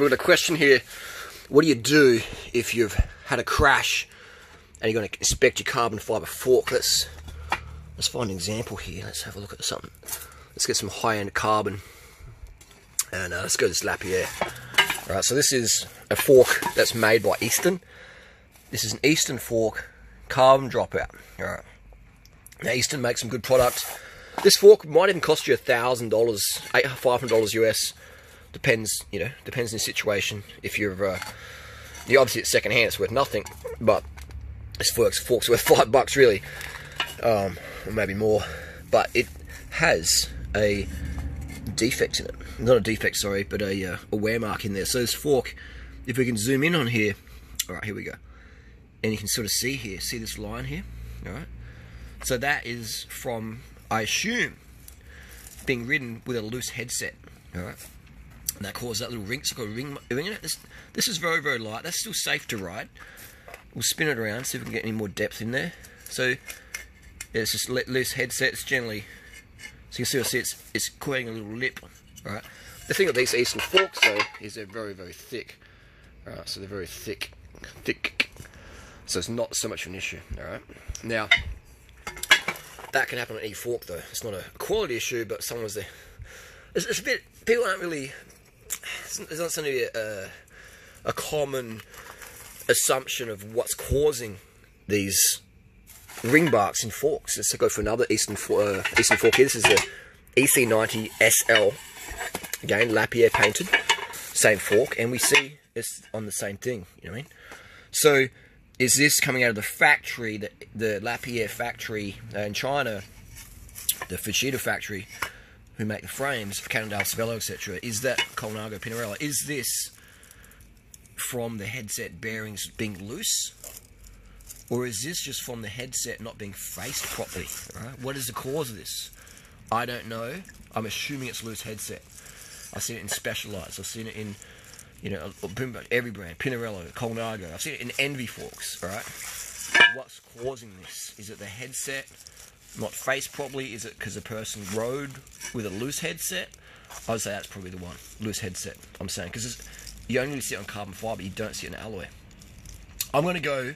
We've got a question here. What do you do if you've had a crash and you're going to inspect your carbon fibre fork? Let's find an example here. Let's have a look at something. Let's get some high-end carbon. And let's go to this Lapierre. All right, so this is a fork that's made by Easton. This is an Easton fork, carbon dropout. All right. Now, Easton makes some good product. This fork might even cost you $1,000, $500 US. Depends, you know, depends on the situation. If you're, obviously it's secondhand, it's worth nothing. But this fork's worth $5 really, or maybe more. But it has a defect in it. Not a defect, sorry, but a wear mark in there. So this fork, if we can zoom in on here, all right, here we go. And you can sort of see here, see this line here, all right. So that is from, I assume, being ridden with a loose headset, all right. And that caused that little ring. It's got a ring in it. This is very, very light. That's still safe to ride. We'll spin it around, see if we can get any more depth in there. So yeah, it's just loose headsets generally. So you can see it's creating a little lip, all right. The thing with these Easton forks though is they're very, very thick. All right, so they're very thick. So it's not so much of an issue, all right. Now, that can happen on any fork though. It's not a quality issue, but someone's there. It's a bit, people aren't really, it's not something a common assumption of what's causing these ring barks in forks. Let's go for another Easton fork here. This is the EC90SL, again, Lapierre painted, same fork, and we see it's on the same thing, you know what I mean? So, is this coming out of the factory, the Lapierre factory in China, the Fichita factory, who make the frames for Cannondale, Cervelo, etc. Is that Colnago, Pinarello? Is this from the headset bearings being loose? Or is this just from the headset not being faced properly? All right? What is the cause of this? I don't know. I'm assuming it's loose headset. I've seen it in Specialized. I've seen it in, you know, every brand, Pinarello, Colnago. I've seen it in Envy forks, all right? What's causing this? Is it the headset not faced properly? Is it because the person rode with a loose headset? I would say that's probably the one, loose headset, I'm saying. Because you only see it on carbon fiber, you don't see it in alloy. I'm going to go,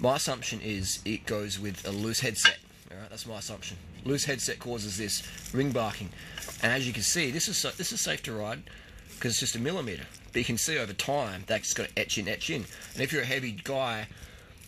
my assumption is it goes with a loose headset. All right, that's my assumption. Loose headset causes this ring barking. And as you can see, this is safe to ride because it's just a millimeter. But you can see over time, that's got to etch in. And if you're a heavy guy,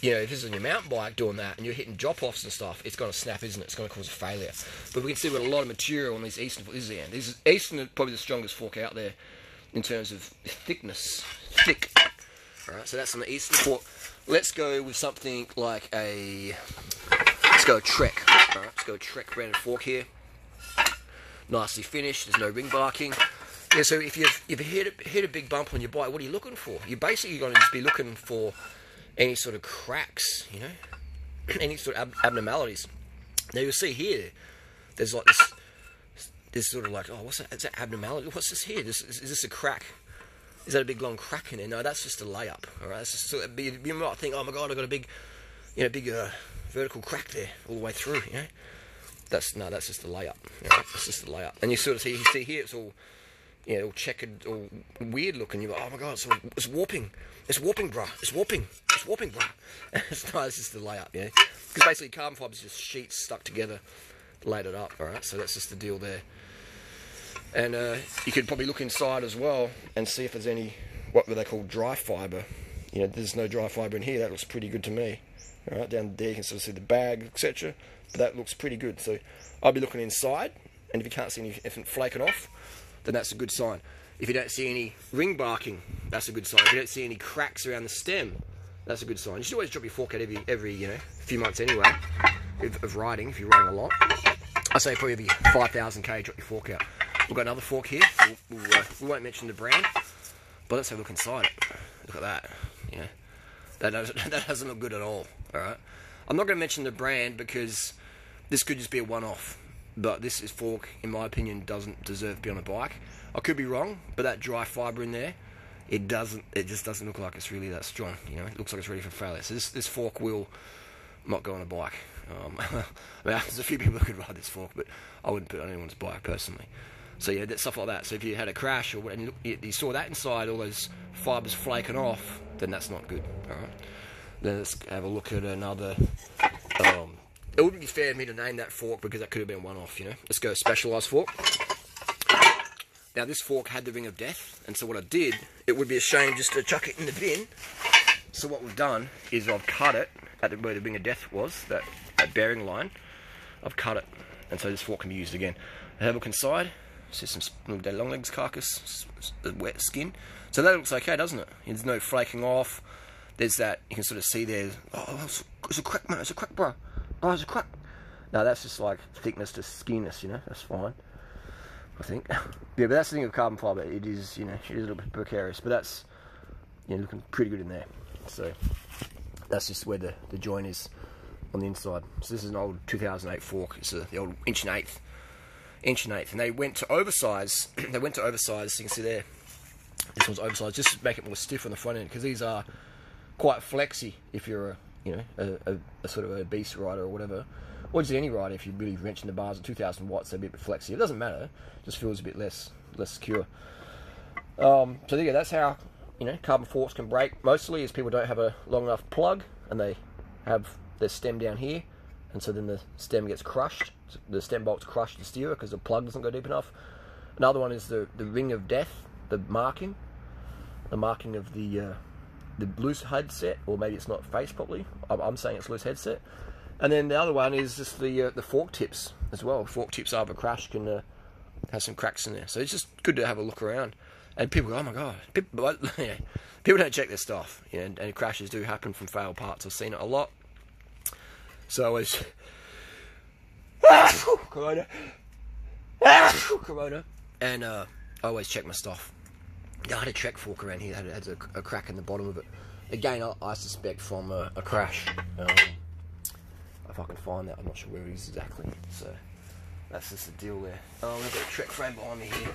you know, if this is on your mountain bike doing that and you're hitting drop-offs and stuff, it's going to snap, isn't it? It's going to cause a failure. But we can see with a lot of material on these Easton forks. These Easton are probably the strongest fork out there in terms of thickness. Thick. All right, so that's on the Easton fork. Let's go with something like a... Let's go Trek. All right, let's go Trek branded fork here. Nicely finished. There's no ring barking. Yeah, so if you've hit a big bump on your bike, what are you looking for? You're basically going to just be looking for any sort of cracks, you know, any sort of abnormalities. Now you'll see here, there's like this sort of like, oh, what's that? Is that abnormality? What's this here? Is this a crack? Is that a big long crack in there? No, that's just a layup. All right, that's just sort of, you might think, oh my god, I've got a big, you know, vertical crack there all the way through. You know, that's just a layup. You know, that's just a layup. And you sort of see here, it's all, you know, all checkered, all weird looking. You're like, oh my god, it's warping. It's warping, bruh. It's warping. It's warping, bruh. No, it's just the layup, yeah. Because basically carbon fibre is just sheets stuck together, laid it up, all right? So that's just the deal there. And you could probably look inside as well and see if there's any, what were they called, dry fibre. You know, there's no dry fibre in here. That looks pretty good to me. All right, down there you can sort of see the bag, etc. But that looks pretty good. So I'll be looking inside, and if you can't see anything flaking off, then that's a good sign. If you don't see any ring barking, that's a good sign. If you don't see any cracks around the stem, that's a good sign. You should always drop your fork out every you know, few months anyway of riding, if you're riding a lot. I say probably every 5,000k, drop your fork out. We've got another fork here. We won't mention the brand, but let's have a look inside it. Look at that. You know, that doesn't look good at all. All right. I'm not going to mention the brand because this could just be a one-off. But this fork, in my opinion, doesn't deserve to be on a bike. I could be wrong, but that dry fibre in there, it just doesn't look like it's really that strong. You know, it looks like it's ready for failure. So this fork will not go on a bike. I mean, there's a few people who could ride this fork, but I wouldn't put it on anyone's bike personally. So you had that, stuff like that. So if you had a crash or and you saw that inside, all those fibres flaking off, then that's not good. All right. Then let's have a look at another. It wouldn't be fair of me to name that fork because that could have been one off, you know. Let's go Specialized fork. Now this fork had the ring of death, and so what I did, it would be a shame just to chuck it in the bin. So what we've done is I've cut it at where the ring of death was, that bearing line. I've cut it, and so this fork can be used again. Have a look inside. See some long legs carcass, wet skin. So that looks okay, doesn't it? There's no flaking off. There's that, you can sort of see there. Oh, it's a crack, man. It's a crack, bro. Oh, it's a crack. No, that's just like thickness to skinniness, you know. That's fine, I think. Yeah, but that's the thing of carbon fibre. It is, you know, it is a little bit precarious. But that's, you know, looking pretty good in there. So that's just where the joint is on the inside. So this is an old 2008 fork. It's the old inch and eighth, and they went to oversize. So you can see there, this one's oversized just to make it more stiff on the front end, because these are quite flexy if you're a, you know, a sort of obese rider or whatever, or just any rider. If you're really wrenching the bars at 2000 watts, they're a bit flexy. It doesn't matter, it just feels a bit less secure. So there you go. That's how, you know, carbon forks can break. Mostly is people don't have a long enough plug and they have their stem down here, and so then the stem gets crushed. The stem bolts crush the steerer because the plug doesn't go deep enough. Another one is the ring of death, the marking of the loose headset, or maybe it's not faced properly. I'm saying it's loose headset. And then the other one is just the fork tips as well. Fork tips after a crash can have some cracks in there, so it's just good to have a look around. And people go, oh my god, people don't check their stuff, you know, and crashes do happen from failed parts. I've seen it a lot. So it's Corona. And I always check my stuff. I had a Trek fork around here that had a crack in the bottom of it. Again, I suspect from a crash. If I can find that, I'm not sure where it is exactly. So that's just the deal there. Oh, we've got a Trek frame behind me here.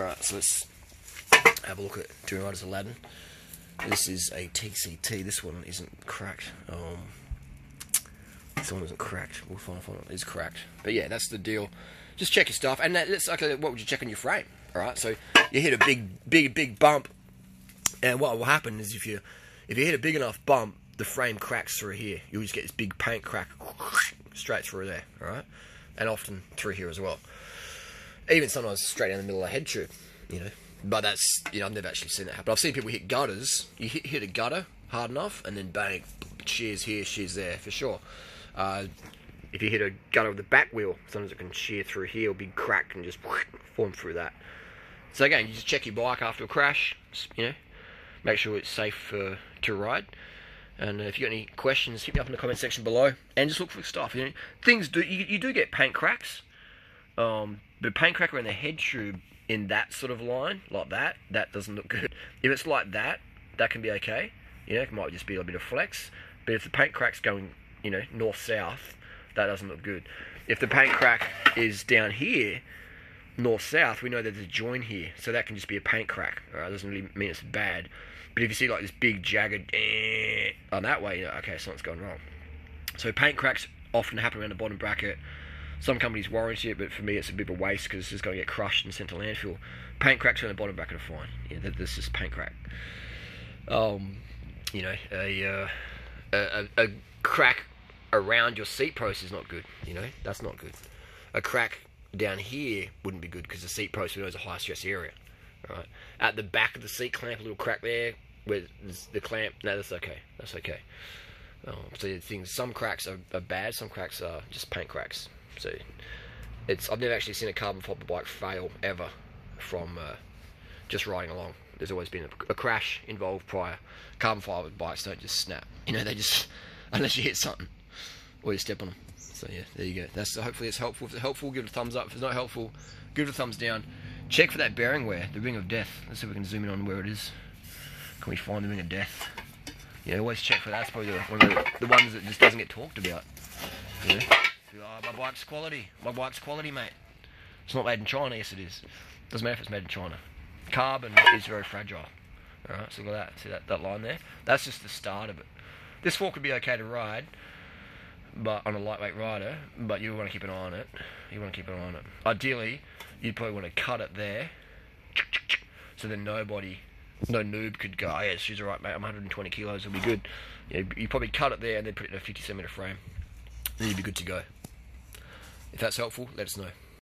Alright, so let's have a look at Durianrider's Aladdin. This is a TCT. This one isn't cracked. This one isn't cracked. We'll find out if it is cracked. But yeah, that's the deal. Just check your stuff. And let's, okay, what would you check on your frame? Alright, so you hit a big bump, and what will happen is if you hit a big enough bump, the frame cracks through here. You'll just get this big paint crack straight through there, alright? And often through here as well. Even sometimes straight down the middle of the head tube, you know. But that's, you know, I've never actually seen that happen. I've seen people hit gutters. You hit a gutter hard enough, and then bang, shears here, shears there, for sure. If you hit a gutter with the back wheel, sometimes it can shear through here, a big crack, and just form through that. So again, you just check your bike after a crash, you know, make sure it's safe to ride. And if you've got any questions, hit me up in the comment section below, and just look for stuff. You know, things do, you do get paint cracks, but paint crack around the head tube in that sort of line, like that doesn't look good. If it's like that can be okay, you know, it might just be a bit of flex. But if the paint crack's going, you know, north-south, that doesn't look good. If the paint crack is down here, north-south, we know there's a join here, so that can just be a paint crack. Alright, doesn't really mean it's bad. But if you see like this big jagged on that way, you know, okay, something's going wrong. So paint cracks often happen around the bottom bracket. Some companies warranty it, but for me it's a bit of a waste because it's just going to get crushed and sent to landfill. Paint cracks around the bottom bracket are fine. Yeah, this is paint crack. You know, a crack around your seat post is not good, you know, that's not good. A crack down here wouldn't be good because the seat post, we know, is a high stress area. Alright, at the back of the seat clamp, a little crack there where the clamp, no, that's okay, that's okay. So things, some cracks are bad, some cracks are just paint cracks. So it's, I've never actually seen a carbon fiber bike fail ever from just riding along. There's always been a crash involved prior. Carbon fiber bikes don't just snap, you know, they just, unless you hit something or you step on them. So yeah, there you go. That's, hopefully it's helpful. If it's helpful, give it a thumbs up. If it's not helpful, give it a thumbs down. Check for that bearing wear, the ring of death. Let's see if we can zoom in on where it is. Can we find the ring of death? Yeah, always check for that. That's probably one of the ones that just doesn't get talked about. Yeah. Oh, my bike's quality. My bike's quality, mate. It's not made in China. Yes, it is. Doesn't matter if it's made in China. Carbon is very fragile. All right, so look at that. See that line there? That's just the start of it. This fork would be okay to ride. but on a lightweight rider, but you want to keep an eye on it. You want to keep an eye on it. Ideally, you'd probably want to cut it there, so then nobody, no noob could go, oh, yeah, she's alright, mate, I'm 120 kilos, it'll be good. You know, you probably cut it there and then put it in a 50 centimetre frame. Then you'd be good to go. If that's helpful, let us know.